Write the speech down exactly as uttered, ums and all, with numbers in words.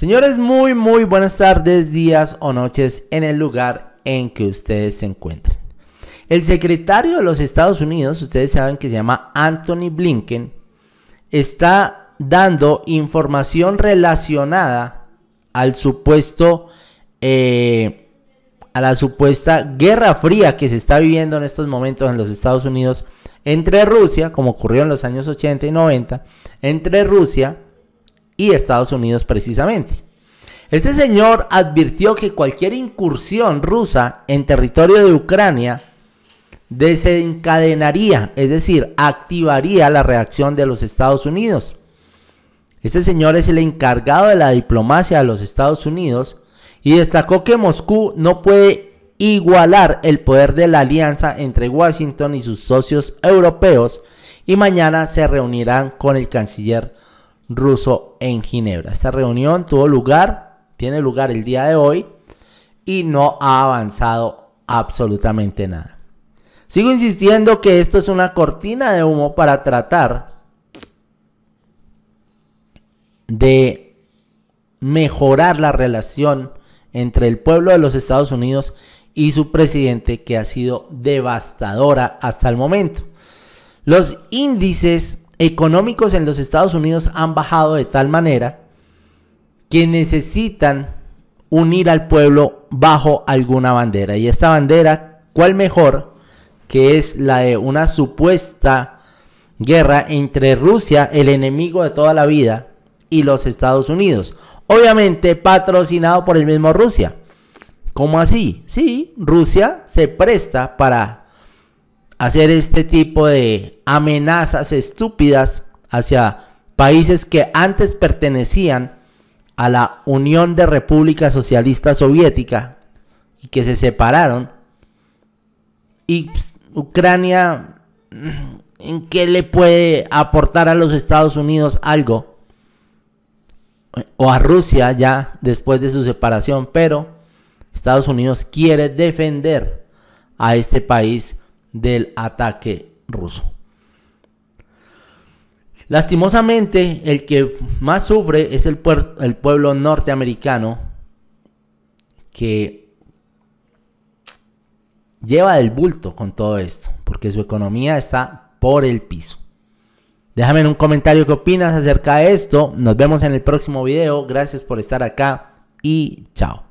Señores, muy muy buenas tardes, días o noches en el lugar en que ustedes se encuentren. El secretario de los Estados Unidos, ustedes saben que se llama Anthony Blinken, está dando información relacionada al supuesto, eh, a la supuesta guerra fría que se está viviendo en estos momentos en los Estados Unidos entre Rusia, como ocurrió en los años ochenta y noventa, entre Rusia y Estados Unidos precisamente. Este señor advirtió que cualquier incursión rusa en territorio de Ucrania desencadenaría, es decir, activaría la reacción de los Estados Unidos. Este señor es el encargado de la diplomacia de los Estados Unidos y destacó que Moscú no puede igualar el poder de la alianza entre Washington y sus socios europeos, y mañana se reunirán con el canciller ruso en Ginebra. Esta reunión tuvo lugar, tiene lugar el día de hoy y no ha avanzado absolutamente nada. Sigo insistiendo que esto es una cortina de humo para tratar de mejorar la relación entre el pueblo de los Estados Unidos y su presidente, que ha sido devastadora hasta el momento. Los índices económicos en los Estados Unidos han bajado de tal manera que necesitan unir al pueblo bajo alguna bandera. Y esta bandera, ¿cuál mejor? Que es la de una supuesta guerra entre Rusia, el enemigo de toda la vida, y los Estados Unidos. Obviamente patrocinado por el mismo Rusia. ¿Cómo así? Sí, Rusia se presta para hacer este tipo de amenazas estúpidas hacia países que antes pertenecían a la Unión de República Socialista Soviética y que se separaron. Y Ucrania, ¿en qué le puede aportar a los Estados Unidos algo? O a Rusia ya después de su separación, pero Estados Unidos quiere defender a este país del ataque ruso. Lastimosamente, el que más sufre es el, puer- el pueblo norteamericano, que lleva del bulto con todo esto, porque su economía está por el piso. Déjame en un comentario qué opinas acerca de esto. Nos vemos en el próximo video. Gracias por estar acá y chao.